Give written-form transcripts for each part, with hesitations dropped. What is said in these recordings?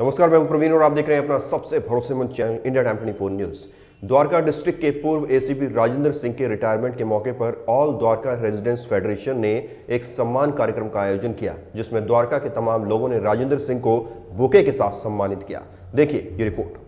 नमस्कार, मैं प्रवीण और आप देख रहे हैं अपना सबसे भरोसेमंद channel India time 24 news. Dwarka district के पूर्व एसीपी राजेंद्र सिंह के रिटायरमेंट के मौके पर ऑल द्वारका रेजिडेंट्स फेडरेशन ने एक सम्मान कार्यक्रम का आयोजन किया, जिसमें द्वारका के तमाम लोगों ने राजेंद्र सिंह को बुके के साथ सम्मानित किया। देखिए ये रिपोर्ट।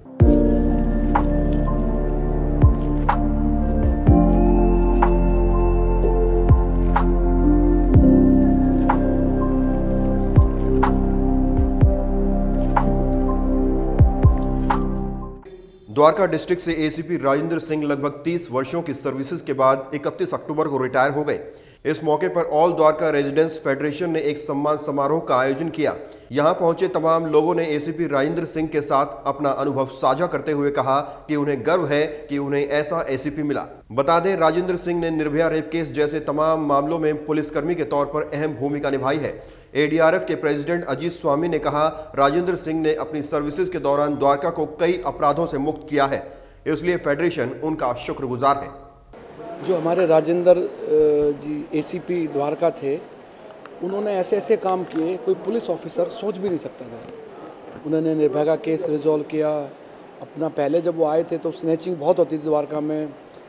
द्वारका डिस्ट्रिक्ट से एसीपी राजेंद्र सिंह लगभग 30 वर्षों की सर्विसेज के बाद 31 अक्टूबर को रिटायर हो गए। इस मौके पर ऑल द्वारका रेजिडेंट्स फेडरेशन ने एक सम्मान समारोह का आयोजन किया। यहां पहुंचे तमाम लोगों ने एसीपी राजेंद्र सिंह के साथ अपना अनुभव साझा करते हुए कहा कि उन्हें गर्व है कि उन्हें ऐसा एसीपी मिला। बता दें, राजेंद्र सिंह ने निर्भया रेप केस जैसे तमाम मामलों में पुलिसकर्मी के तौर पर अहम भूमिका निभाई है। एडीआरएफ के प्रेसिडेंट अजीत स्वामी ने कहा, राजेंद्र सिंह ने अपनी सर्विसेज के दौरान द्वारका को कई अपराधों से मुक्त किया है, इसलिए फेडरेशन उनका शुक्रगुजार है। जो हमारे राजेंद्र जी एसीपी द्वारका थे, उन्होंने ऐसे ऐसे काम किए कोई पुलिस ऑफिसर सोच भी नहीं सकता था। उन्होंने निर्भया का केस रिजॉल्व किया अपना। पहले जब वो आए थे तो स्नैचिंग बहुत होती थी द्वारका में,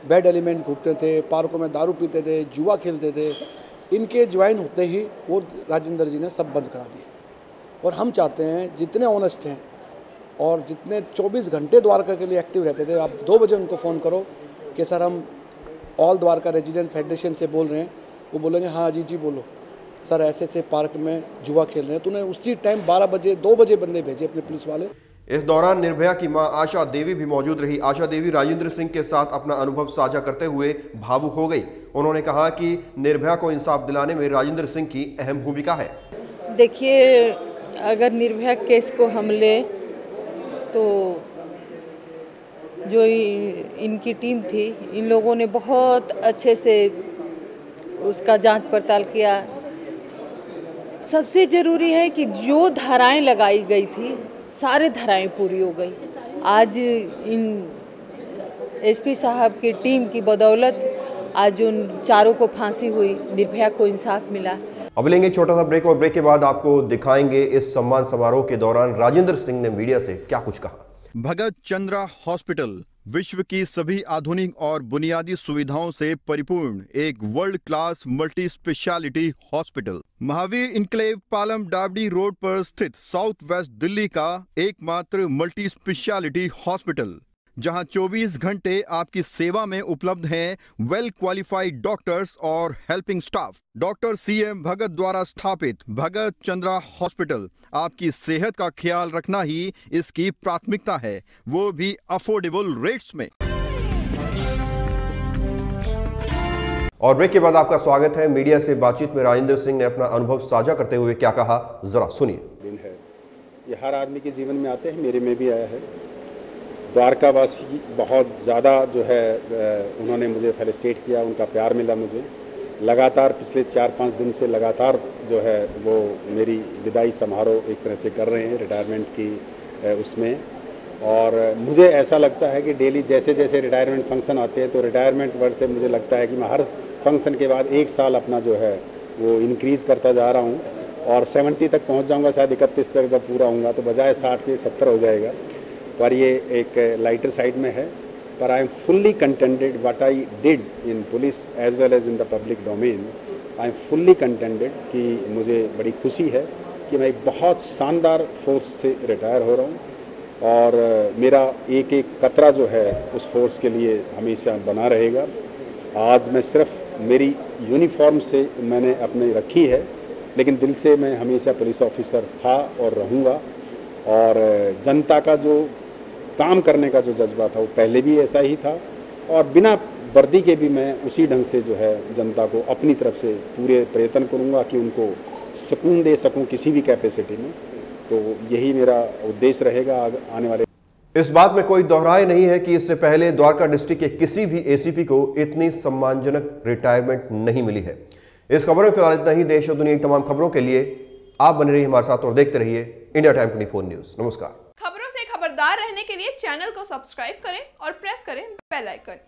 बैड एलिमेंट घूमते थे, पार्कों में दारू पीते थे, जुआ खेलते थे। इनके ज्वाइन होते ही वो राजेंद्र जी ने सब बंद करा दिया। और हम चाहते हैं जितने ऑनेस्ट हैं और जितने 24 घंटे द्वारका के लिए एक्टिव रहते थे, आप 2 बजे उनको फ़ोन करो कि सर हम ऑल द्वारका रेजिडेंट फेडरेशन से बोल रहे हैं, वो बोलेंगे हाँ अजीत जी बोलो, सर ऐसे ऐसे पार्क में जुआ खेल रहे हैं। तो उन्हें उसी टाइम 12 बजे 2 बजे बंदे भेजे अपने पुलिस वाले। इस दौरान निर्भया की मां आशा देवी भी मौजूद रही। आशा देवी राजेंद्र सिंह के साथ अपना अनुभव साझा करते हुए भावुक हो गई। उन्होंने कहा कि निर्भया को इंसाफ दिलाने में राजेंद्र सिंह की अहम भूमिका है। देखिए, अगर निर्भया केस को हम लें तो जो इनकी टीम थी, इन लोगों ने बहुत अच्छे से उसका जांच पड़ताल किया। सबसे ज़रूरी है कि जो धाराएँ लगाई गई थी सारे धाराएँ पूरी हो गई। आज इन एसपी साहब की टीम की बदौलत आज उन चारों को फांसी हुई, निर्भया को इंसाफ मिला। अब लेंगे छोटा सा ब्रेक और ब्रेक के बाद आपको दिखाएंगे इस सम्मान समारोह के दौरान राजेंद्र सिंह ने मीडिया से क्या कुछ कहा। भगत चंद्रा हॉस्पिटल विश्व की सभी आधुनिक और बुनियादी सुविधाओं से परिपूर्ण एक world class multi speciality hospital Mahavir enclave Palam Dabri road पर स्थित साउथ वेस्ट दिल्ली का एकमात्र मल्टी स्पेशलिटी हॉस्पिटल, जहां 24 घंटे आपकी सेवा में उपलब्ध हैं वेल क्वालिफाइड डॉक्टर्स और helping staff. Doctor CM Bhagat द्वारा स्थापित भगत चंद्रा हॉस्पिटल आपकी सेहत का ख्याल रखना ही इसकी प्राथमिकता है, वो भी अफोर्डेबल रेट्स में। और ब्रेक के बाद आपका स्वागत है। मीडिया से बातचीत में राजेंद्र सिंह ने अपना अनुभव साझा करते हुए क्या कहा, जरा सुनिए। दिन है, ये हर आदमी के जीवन में आते हैं, मेरे में भी आया है। द्वारकावासी बहुत ज़्यादा जो है उन्होंने मुझे फेलिसिटेट किया, उनका प्यार मिला मुझे। लगातार पिछले 4-5 दिन से लगातार जो है वो मेरी विदाई समारोह एक तरह से कर रहे हैं रिटायरमेंट की उसमें। और मुझे ऐसा लगता है कि डेली जैसे जैसे रिटायरमेंट फंक्शन आते हैं तो रिटायरमेंट वर्ड से मुझे लगता है कि मैं हर फंक्शन के बाद 1 साल अपना जो है वो इनक्रीज़ करता जा रहा हूँ और 70 तक पहुँच जाऊँगा, शायद 31 तक जब पूरा होऊंगा तो बजाय 60 के 70 हो जाएगा। पर ये एक लाइटर साइड में है, पर I am fully contented what I did in police as well as in the public domain. I am fully contented कि मुझे बड़ी खुशी है कि मैं एक बहुत शानदार फोर्स से रिटायर हो रहा हूँ और मेरा एक एक कतरा जो है उस फोर्स के लिए हमेशा बना रहेगा। आज मैं सिर्फ मेरी यूनिफॉर्म से मैंने अपने रखी है, लेकिन दिल से मैं हमेशा पुलिस ऑफिसर था और रहूँगा। और जनता का जो काम करने का जो जज्बा था वो पहले भी ऐसा ही था और बिना वर्दी के भी मैं उसी ढंग से जो है जनता को अपनी तरफ से पूरे प्रयत्न करूंगा कि उनको सुकून दे सकूं किसी भी कैपेसिटी में। तो यही मेरा उद्देश्य रहेगा आने वाले। इस बात में कोई दोहराए नहीं है कि इससे पहले द्वारका डिस्ट्रिक्ट के किसी भी एसीपी को इतनी सम्मानजनक रिटायरमेंट नहीं मिली है। इस खबर में फिलहाल इतना ही। देश और दुनिया की तमाम खबरों के लिए आप बने रहिए हमारे साथ और देखते रहिए इंडिया टाइम 24 न्यूज़। नमस्कार। खबरों से खबरदार रहने के लिए चैनल को सब्सक्राइब करें और प्रेस करें बेल आइकन।